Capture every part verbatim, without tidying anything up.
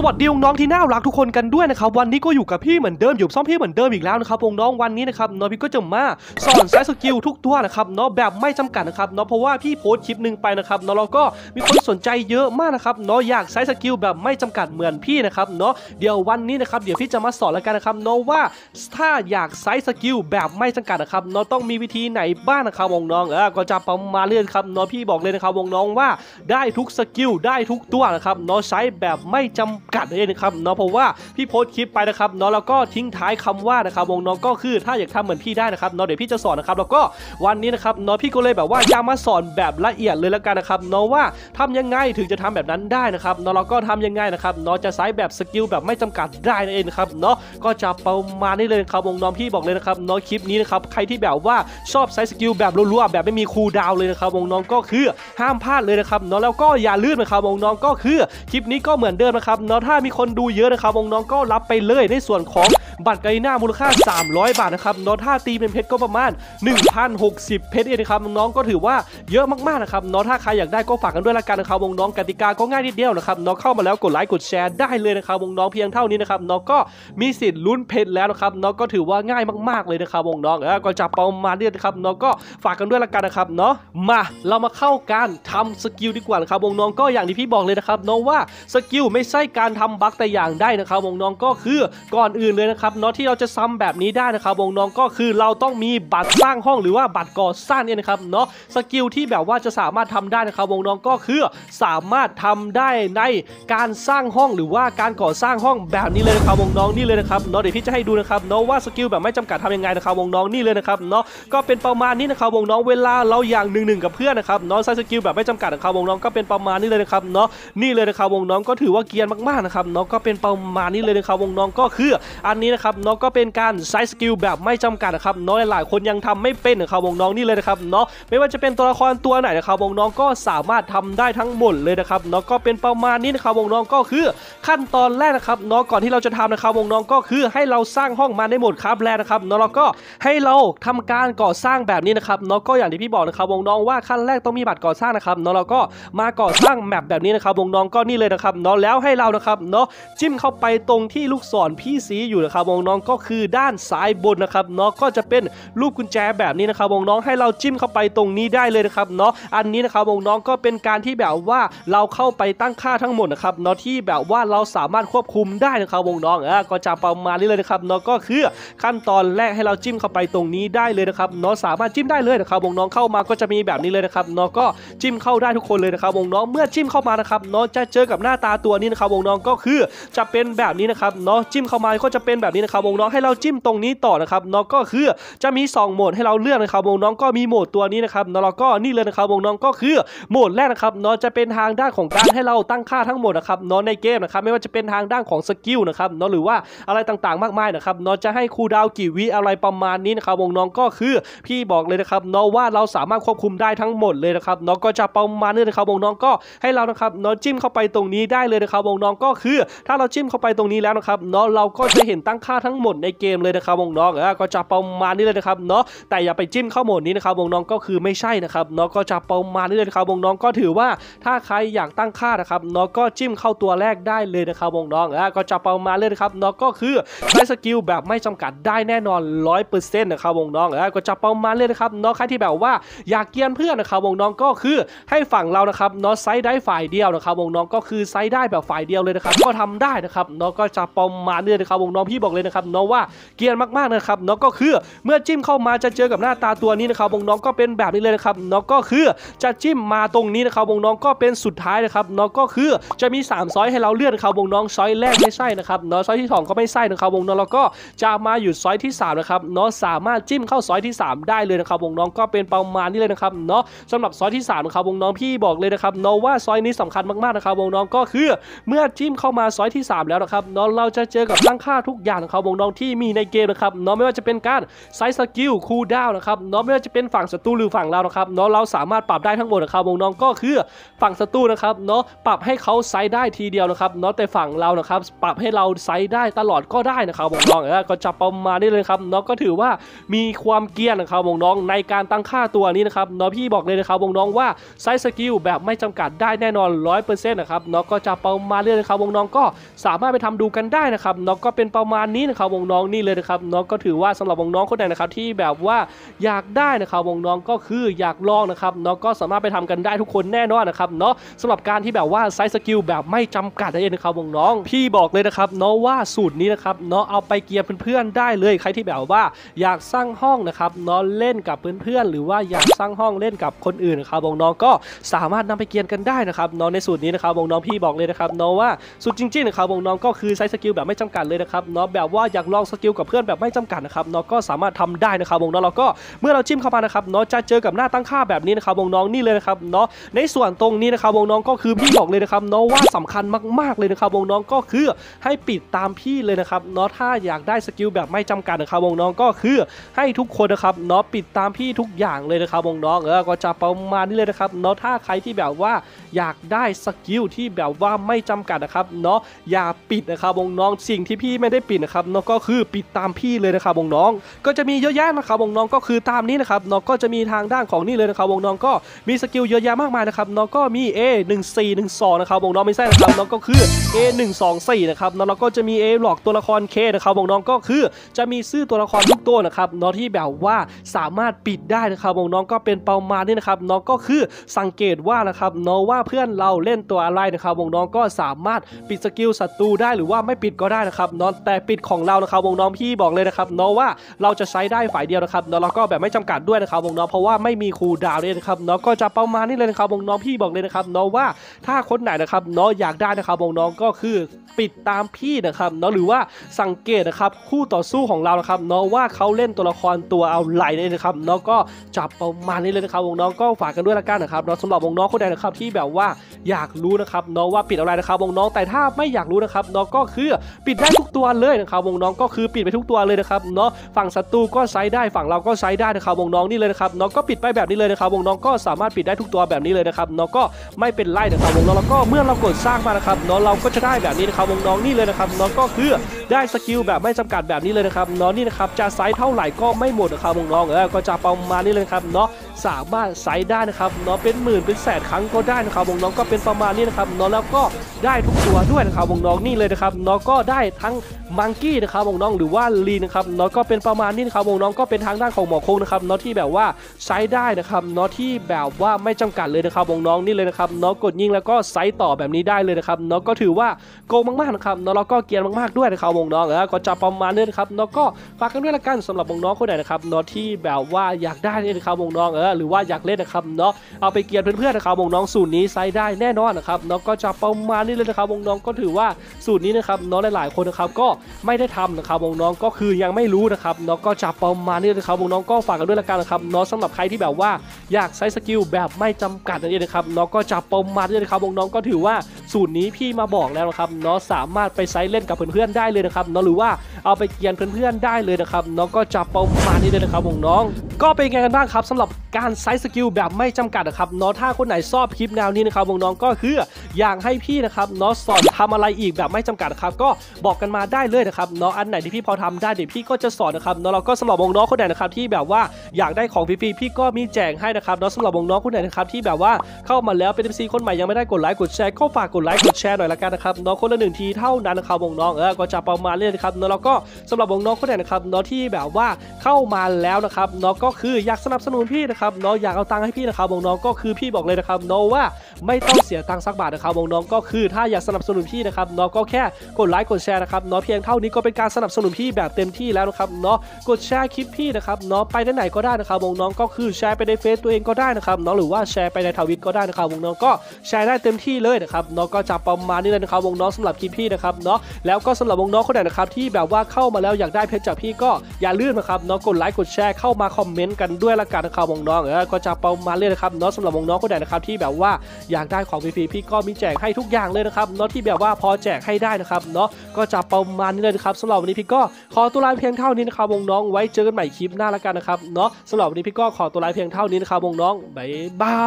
สวัสดีน้องที่น่ารักทุกคนกันด้วยนะครับวันนี้ก็อยู่กับพี่เหมือนเดิมอยู่ซ่อมพี่เหมือนเดิมอีกแล้วนะครับน้องวันนี้นะครับน้องพี่ก็จะมาสอนใช้สกิลทุกตัวนะครับน้องแบบไม่จำกัดนะครับน้องเพราะว่าพี่โพสต์คลิปหนึ่งไปนะครับน้องเราก็มีคนสนใจเยอะมากนะครับน้องอยากใช้สกิลแบบไม่จำกัดเหมือนพี่นะครับน้องเดี๋ยววันนี้นะครับเดี๋ยวพี่จะมาสอนแล้วกันนะครับน้องว่าถ้าอยากใช้สกิลแบบไม่จำกัดนะครับน้องต้องมีวิธีไหนบ้างนะครับน้องเออก็จะประมาณเรื่องครับน้องพี่บอกเลยนะครับน้องว่าได้ทุกสกิลได้ทุกตัวนะครับน้องใช้แบบไม่จำกัดเลยนะครับเนาะเพราะว่าพี่โพสต์คลิปไปนะครับเนาะแล้วก็ทิ้งท้ายคำว่านะครับวงน้องก็คือถ้าอยากทำเหมือนพี่ได้นะครับเนาะเดี๋ยวพี่จะสอนนะครับแล้วก็วันนี้นะครับเนาะพี่ก็เลยแบบว่าจะมาสอนแบบละเอียดเลยแล้วกันนะครับเนาะว่าทำยังไงถึงจะทำแบบนั้นได้นะครับเนาะแล้วก็ทำยังไงนะครับเนาะจะใช้แบบสกิลแบบไม่จำกัดได้นั่นเองครับเนาะก็จะประมาณนี้เลยครับวงน้องพี่บอกเลยนะครับเนาะคลิปนี้นะครับใครที่แบบว่าชอบใช้สกิลแบบรัวๆแบบไม่มีคูลดาวน์เลยนะครับวงน้องก็คือห้ามพลาดเลยนะครับเนาะแล้วก็อย่าลืมนะครับวงน้องก็คือคลิปนี้ก็เหมือนเดิมนะครับเนาะถ้ามีคนดูเยอะนะครับน้องๆก็รับไปเลยในส่วนของบัตรกาลิน่ามูลค่าสามร้อยบาทนะครับน้องถ้าตีเป็นเพชรก็ประมาณ หนึ่งพันหกสิบ เพชรเองนะครับน้องก็ถือว่าเยอะมากๆนะครับน้องถ้าใครอยากได้ก็ฝากกันด้วยละกันนะครับน้องกติกาก็ง่ายนิดเดียวนะครับน้องเข้ามาแล้วกดไลค์กดแชร์ได้เลยนะครับน้องเพียงเท่านี้นะครับน้องก็มีสิทธิ์ลุ้นเพชรแล้วนะครับน้องก็ถือว่าง่ายมากๆเลยนะครับน้องแล้วก็จะประมาณนี้นะครับน้องก็ฝากกันด้วยละกันนะครับเนาะมาเรามาเข้าการทำสกิลดีกว่านะครับน้องก็อย่างที่พี่บอกเลยนะครับน้องว่าสกิลไม่ใช่การทำบั๊กแต่อย่างได้นะครับวงน้องก็คือก่อนอื่นเลยนะครับเนาะที่เราจะซ้ำแบบนี้ได้นะครับวงน้องก็คือเราต้องมีบัตรสร้างห้องหรือว่าบัตรก่อสร้างเนี่ยนะครับเนาะสกิลที่แบบว่าจะสามารถทำได้นะครับวงน้องก็คือสามารถทำได้ในการสร้างห้องหรือว่าการก่อสร้างห้องแบบนี้เลยนะครับวงน้องนี่เลยนะครับเนาะเดี๋ยวพี่จะให้ดูนะครับเนาะว่าสกิลแบบไม่จำกัดทำยังไงนะครับวงน้องนี่เลยนะครับเนาะก็เป็นประมาณนี้นะครับวงน้องเวลาเราอย่างหนึ่งหนึ่งกับเพื่อนนะครับเนาะใช้สกิลแบบไม่จำกัดนะครับวงน้องก็เป็นประมาณนี้เลยนะครับเนาะนี่เลยนะครับวงน้องก็ถือว่าเกียร์มากๆนะครับน้องก็เป็นประมาณนี้เลยนะครับวงน้องก็คืออันนี้นะครับน้องก็เป็นการใช้สกิลแบบไม่จำกัดนะครับน้องหลายๆคนยังทำไม่เป็นนะครับวงน้องนี่เลยนะครับเนาะไม่ว่าจะเป็นตัวละครตัวไหนนะครับวงน้องก็สามารถทำได้ทั้งหมดเลยนะครับน้องก็เป็นประมาณนี้นะครับวงน้องก็คือขั้นตอนแรกนะครับน้องก่อนที่เราจะทำนะครับวงน้องก็คือให้เราสร้างห้องมาในโหมดคราฟแลนด์นะครับน้องเราก็ให้เราทำการก่อสร้างแบบนี้นะครับน้องก็อย่างที่พี่บอกนะครับวงน้องว่าขั้นแรกต้องมีบัตรก่อสร้างนะครับน้องเราก็มาก่อสร้างแมปแบบนี้นะครับวงน้องก็นี่เลยนะครับน้องแล้วให้เรานะครับเนาะจิ้มเข้าไปตรงที่ลูกศรพี่สีอยู่นะครับวงน้องก็คือด้านซ้ายบนนะครับเนาะก็จะเป็นรูปกุญแจแบบนี้นะครับวงน้องให้เราจิ้มเข้าไปตรงนี้ได้เลยนะครับเนาะอันนี้นะครับวงน้องก็เป็นการที่แบบว่าเราเข้าไปตั้งค่าทั้งหมดนะครับเนาะที่แบบว่าเราสามารถควบคุมได้นะครับวงน้องอ่ะก็จะประมาณนี้เลยนะครับเนาะก็คือขั้นตอนแรกให้เราจิ้มเข้าไปตรงนี้ได้เลยนะครับเนาะสามารถจิ้มได้เลยนะครับวงน้องเข้ามาก็จะมีแบบนี้เลยนะครับเนาะก็จิ้มเข้าได้ทุกคนเลยนะครับวงน้องเมื่อจิ้มเข้ามานะครับเนาะจะเจอกับหน้าตาตัวนี้นะครับวงน้องก็คือจะเป็นแบบนี้นะครับเนาะจิ้มเข้ามาก็จะเป็นแบบนี้นะครับวงน้องให้เราจิ้มตรงนี้ต่อนะครับเนาะก็คือจะมีสองโหมดให้เราเลือกนะครับวงน้องก็มีโหมดตัวนี้นะครับเนาะแล้วก็นี่เลยนะครับวงน้องก็คือโหมดแรกนะครับเนาะจะเป็นทางด้านของการให้เราตั้งค่าทั้งหมดนะครับเนาะในเกมนะครับไม่ว่าจะเป็นทางด้านของสกิลนะครับเนาะหรือว่าอะไรต่างๆมากมายนะครับเนาะจะให้คูลดาวน์กี่วิอะไรประมาณนี้นะครับวงน้องก็คือพี่บอกเลยนะครับเนาะว่าเราสามารถควบคุมได้ทั้งหมดเลยนะครับเนาะก็จะประมาณนี้นะครับวงน้องก็ให้เรานะครับเนาะจิ้มเข้าไปตรงนี้ได้เลยนะครับวงน้องก็คือถ้าเราจิ้มเข้าไปตรงนี้แล้วนะครับเนาะเราก็จะเห็นตั้งค่าทั้งหมดในเกมเลยนะครับวงน้องอ่ะก็จะประมาณนี้เลยนะครับเนาะแต่อย่าไปจิ้มเข้าโหมดนี้นะครับวงน้องก็คือไม่ใช่นะครับเนาะก็จะประมาณนี้เลยนะครับวงน้องก็ถือว่าถ้าใครอยากตั้งค่านะครับเนาะก็จิ้มเข้าตัวแรกได้เลยนะครับวงน้องอ่ะก็จะประมาณเลยนะครับเนาะก็คือใช้สกิลแบบไม่จำกัดได้แน่นอน ร้อยเปอร์เซ็นต์ นะครับวงน้องอ่ะก็จะประมาณเลยนะครับเนาะใครที่แบบว่าอยากเกียนเพื่อนนะครับวงน้องก็คือให้ฝั่งเรานะครับเนาะไซด์ได้ฝ่ายเดียวนะครับวงน้องก็คือไซด์ได้แบบฝ่ายเดียวเลยนะครับก็ทำได้นะครับเนาะก็จะประมาณนี้นะครับวงน้องพี่บอกเลยนะครับเนาะว่าเกียนมากๆนะครับเนาะก็คือเมื่อจิ้มเข้ามาจะเจอกับหน้าตาตัวนี้นะครับวงน้องก็เป็นแบบนี้เลยนะครับเนาะก็คือจะจิ้มมาตรงนี้นะครับวงน้องก็เป็นสุดท้ายนะครับเนาะก็คือจะมีสามซอยให้เราเลือกนะครับวงน้องซอยแรกไม่ใช่นะครับเนาะซอยที่สองก็ไม่ใช่นะครับวงน้องแล้วก็จะมาอยู่ซอยที่สามนะครับเนาะสามารถจิ้มเข้าซอยที่สามได้เลยนะครับวงน้องก็เป็นประมาณนี้เลยนะครับเนาะสำหรับซอยที่สามนะครับวงน้องพี่บอกเลยนะครับเนาะว่าซอยนี้สำคัญมากๆนะครับวงน้องก็คือเมื่อจิ้มเข้ามาซอยที่สามแล้วนะครับเนาะเราจะเจอกับตั้งค่าทุกอย่าง ของเขาวงน้องที่มีในเกมนะครับเนาะไม่ว่าจะเป็นการไซส์สกิลคูลดาวน์นะครับเนาะไม่ว่าจะเป็นฝั่งศัตรูหรือฝั่งเรานะครับเนาะเราสามารถปรับได้ทั้งหมดนะครับวงน้องก็คือฝั่งศัตรูนะครับเนาะปรับให้เขาไซส์ได้ทีเดียวนะครับเนาะแต่ฝั่งเรานะครับปรับให้เราไซส์ได้ตลอดก็ได้นะครับวงน้องก็จะประมาณนี้เลยครับเนาะก็ถือว่ามีความเกรียนนะครับวงน้องในการตั้งค่าตัวนี้นะครับเนาะพี่บอกเลยนะครับวงน้องว่าไซส์สกิลแบบไม่จำกัดได้แน่นอน ร้อยเปอร์เซ็นต์ นะครับเนาะก็จะประมาณนี้นะครับวงน้องก็สามารถไปทำดูกันได้นะครับเนาะก็เป็นประมาณนี้นะครับวงน้องนี่เลยนะครับเนาะก็ถือว่าสำหรับวงน้องคนไหนนะครับที่แบบว่าอยากได้นะครับวงน้องก็คืออยากลองนะครับเนาะก็สามารถไปทำกันได้ทุกคนแน่นอนนะครับเนาะสำหรับการที่แบบว่าไซส์สกิลแบบไม่จำกัดนั่นเองนะครับวงน้องพี่บอกเลยนะครับเนาะว่าสูตรนี้นะครับเนาะเอาไปเกียร์เพื่อนๆได้เลยใครที่แบบว่าอยากสร้างห้องนะครับเนาะเล่นกับเพื่อนๆหรือว่าอยากสร้างห้องเล่นกับคนอื่นนะครับวงน้องก็สามารถนำไปเกียร์กันได้นะครับเนาะในสูตรนี้นะครับวงน้องพี่บอกเลยนะครับเนาะว่าสูตรจริงๆนะครับวงน้องก็คือไซส์สกิลแบบไม่จำกัดเลยนะครับเนาะแบบว่าอยากลองสกิลกับเพื่อนแบบไม่จำกัดนะครับเนาะก็สามารถทำได้นะครับวงน้องเราก็เมื่อเราจิ้มเข้ามานะครับเนาะจะเจอกับหน้าตั้งค่าแบบนี้นะครับวงน้องนี่เลยนะครับเนาะในส่วนตรงนี้นะครับวงน้องก็คือพี่บอกเลยนะครับเนาะว่าสำคัญมากๆเลยนะครับวงน้องก็คือให้ปิดตามพี่เลยนะครับเนาะถ้าอยากได้สกิลแบบไม่จำกัดนะครับวงน้องก็คือให้ทุกคนนะครับเนาะปิดตามพี่ทุกอย่างเลยนะครับวงน้องเออก็จะประมาณนี้เลยนะครับเนาะถ้าใครที่แบบว่าอยากได้สกิลที่แบบว่าไม่จำกัดนะครับเนาะอย่าปิดนะครับวงน้องสิ่งที่พี่ไม่ได้ปิดนะครับเนาะก็คือปิดตามพี่เลยนะครับวงน้องก็จะมีเยอะแยะนะครับวงน้องก็คือตามนี้นะครับเนาะก็จะมีทางด้านของนี่เลยนะครับวงน้องก็มีสกิลเยอะแยะมากมายนะครับเนาะก็มี เอ หนึ่ง สี่ หนึ่ง สอง นะครับวงน้องไม่ใช่นะครับเนาะก็คือ เอ หนึ่ง สอง สี่ นะครับเนาะแล้วก็จะมี A หลอกตัวละคร K นะครับวงน้องก็คือจะมีชื่อตัวละครทุกตัวนะครับเนาะที่แบบว่าสามารถปิดได้นะครับวงน้องก็เป็นประมาณนี้นะครับเนาะก็คือสังเกตว่านะครับเนาะว่าเพื่อนเราเล่นตัวอะไรนะครับวงน้องก็สามารถปิดสกิลศัตรูได้หรือว่าไม่ปิดก็ได้นะครับเนาะแต่ปิดของเรานะครับวงน้องพี่บอกเลยนะครับเนาะว่าเราจะใช้ได้ฝ่ายเดียวนะครับเนาะแล้วก็แบบไม่จำกัดด้วยนะครับวงน้องเพราะว่าไม่มีคูลดาวน์เลยนะครับเนาะก็จะประมาณนี้เลยนะครับวงน้องพี่บอกเลยนะครับเนาะว่าถ้าคนไหนนะครับเนาะอยากได้นะครับวงน้องก็คือปิดตามพี่นะครับเนาะหรือว่าสังเกตนะครับคู่ต่อสู้ของเรานะครับเนาะว่าเขาเล่นตัวละครตัวเอาไหลเลยนะครับเนาะก็จับประมาณนี้เลยนะครับวงน้องก็ฝากกันด้วยละกันนะครับเนาะสำหรับวงน้องคนใดนะครับที่แบบว่าอยากรู้นะครับเนาะว่าปิดอะไรนะครับวงน้องแต่ถ้าไม่อยากรู้นะครับเนาะก็คือปิดได้ทุกตัวเลยนะครับวงน้องก็คือปิดไปทุกตัวเลยนะครับเนาะฝั่งศัตรูก็ใช้ได้ฝั่งเราก็ใช้ได้นะครับวงน้องนี่เลยนะครับเนาะก็ปิดไปแบบนี้เลยนะครับวงน้องก็สามารถปิดได้ทุกตัวแบบนี้เลยนะครับเนาะก็ไม่เป็นไรนะครับวงน้องแล้วก็เมื่อเรากดสร้างมานะครับเนาะเราก็จะได้แบบนี้นะครับวงน้องนี่เลยนะครับเนาะก็คือได้สกิลแบบไม่จำกัดแบบนี้เลยนะครับเนาะนี่นะครับจะไซส์เท่าไหร่ก็ไม่หมดนะครับวงน้องเออก็จะประมาณนี้เลยครับเนาะสามารถไซส์ได้นะครับเนาะเป็นหมื่นเป็นแสนครั้งก็ได้นะครับวงน้องก็เป็นประมาณนี้นะครับเนาะแล้วก็ได้ทุกตัวด้วยนะครับวงน้องนี่เลยนะครับเนาะก็ได้ทั้งมังกี้นะครับวงน้องหรือว่าลีนะครับเนาะก็เป็นประมาณนี้นะครับวงน้องก็เป็นทางด้านของหมอคงนะครับเนาะที่แบบว่าใช้ได้นะครับเนาะที่แบบว่าไม่จำกัดเลยนะครับวงน้องนี่เลยนะครับเนาะกดยิงแล้วก็ไซส์ต่อแบบนี้ได้เลยนะครับเนาะก็ถือว่าโกงมากๆนะครับเนาะแล้วก็เกียร์มากๆด้วยนะครับวงน้องแล้วก็จะประมาณนี้นะครับเนาะก็ฝากกันด้วยละกันสำหรับวงน้องคนไหนนะครับเนาะที่แบบว่าอยากได้นี่นะครับวงน้องเออหรือว่าอยากเล่นนะครับเนาะเอาไปเกียร์เพื่อนๆนะครับวงน้องสูตรนี้ไซส์ได้แน่นอนนะครับเนาะก็จะประมาณนี้เลยนะครับวงน้องก็ถือว่าสูตรนี้นะครับเนาะหลายๆคนนะครับก็ไม่ได้ทำนะครับวงน้องก็คือยังไม่รู้นะครับเนาะก็จะประมาณนี้นะครับวงน้องก็ฝากกันด้วยละกันนะครับเนาะสำหรับใครที่แบบว่าอยากใช้สกิลแบบไม่จำกัดนั่นเองนะครับเนาะก็จะประมาณนี้นะครับวงน้องก็ถือว่าสูตรนี้พี่มาบอกแล้วนะครับเนาะสามารถไปใช้เล่นกับเพื่อนๆได้เลยนะครับเนาะหรือว่าเอาไปเกียร์เพื่อนๆได้เลยนะครับเนาะก็จะประมาณนี้เลยนะครับวงน้องก็เป็นไงกันบ้างครับสำหรับการไซส์สกิลแบบไม่จำกัดนะครับเนาะถ้าคนไหนชอบคลิปแนวนี้นะครับวงน้องก็คืออยากให้พี่นะครับเนาะสอนทำอะไรอีกแบบไม่จำกัดนะครับก็บอกกันมาได้เลยนะครับเนาะอันไหนที่พี่พอทำได้เดี๋ยวพี่ก็จะสอนนะครับเนาะเราก็สำหรับวงน้องคนไหนนะครับที่แบบว่าอยากได้ของฟรีๆพี่ก็มีแจกให้นะครับเนาะสำหรับวงน้องคนไหนนะครับที่แบบว่าเข้ามาแล้วเป็น เอ็ม ซี คนใหม่ยังไม่ได้กดไลค์กดแชร์ก็ฝากกดไลค์กดแชร์หน่อยละกันนะครับเนาะคนละหนึ่งทีเท่านั้นนะครับวงน้องเออก็จะประมาณนี้นะครับเนาะแล้วก็สำหรับวงน้องคนไหนนะครับเนาะที่แบบว่าเข้ามาแล้วนะครับเนาะก็คืออยากสนับสนุนพี่นะครับเนาะอยากเอาตังค์ให้พี่นะครับวงน้องก็คือพี่บอกเลยนะครับเนาะว่าไม่ต้องเสียตังค์สักบาทนะครับวงน้องก็คือถ้าอยากสนับสนุนพี่นะครับเนาะก็แค่กดไลค์กดแชร์นะครับเนาะเพียงเท่านี้ก็เป็นการสนับสนุนพี่แบบเต็มที่แล้วนะครับเนาะกดแชร์คลิปพี่นะครับเนาะไปที่ไหนก็ได้นะครับวงน้องก็คือแชร์ไปในเฟซตัวเองก็ได้นะครับเนาะหรือว่าแชร์ไปในทวิตก็ได้นะครับวงน้องก็แชร์ได้เต็มที่เลยนะครับเนาะก็จะประมาณนี้เลยนะครับวงน้องสำหรับคลิปพี่นะครับเนาะแล้วก็สำหรับวงน้องคนไหนนะครับที่แบบว่าเข้ามาแล้วอยากได้เพจจากพี่ก็อย่าลืมนะครับเนาะกดไลค์กดแชร์เข้ามาคอมเม มนต์กันด้วยละกันนะครับวงน้องเออก็จะประมาณเลยนะครับเนาะสำหรับวงน้องคนไหนนะครับที่แบบว่าอยากได้ของฟรีๆพี่ก็มีแจกให้ทุกอย่างเลยนะครับเนาะที่แบบว่าพอแจกให้ได้นะครับเนาะก็จะประมาณนี้เลยนะครับสำหรับวันนี้พี่ก็ขอตัวลาเพียงเท่านี้นะครับวงน้องไว้เจอกันใหม่คลิปหน้าละกันนะครับเนาะสำหรับวันนี้พี่ก็ขอตัวลาเพียงเท่านี้นะครับวงน้องบ๊ายบา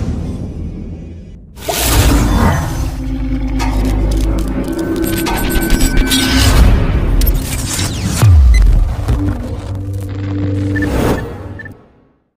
ย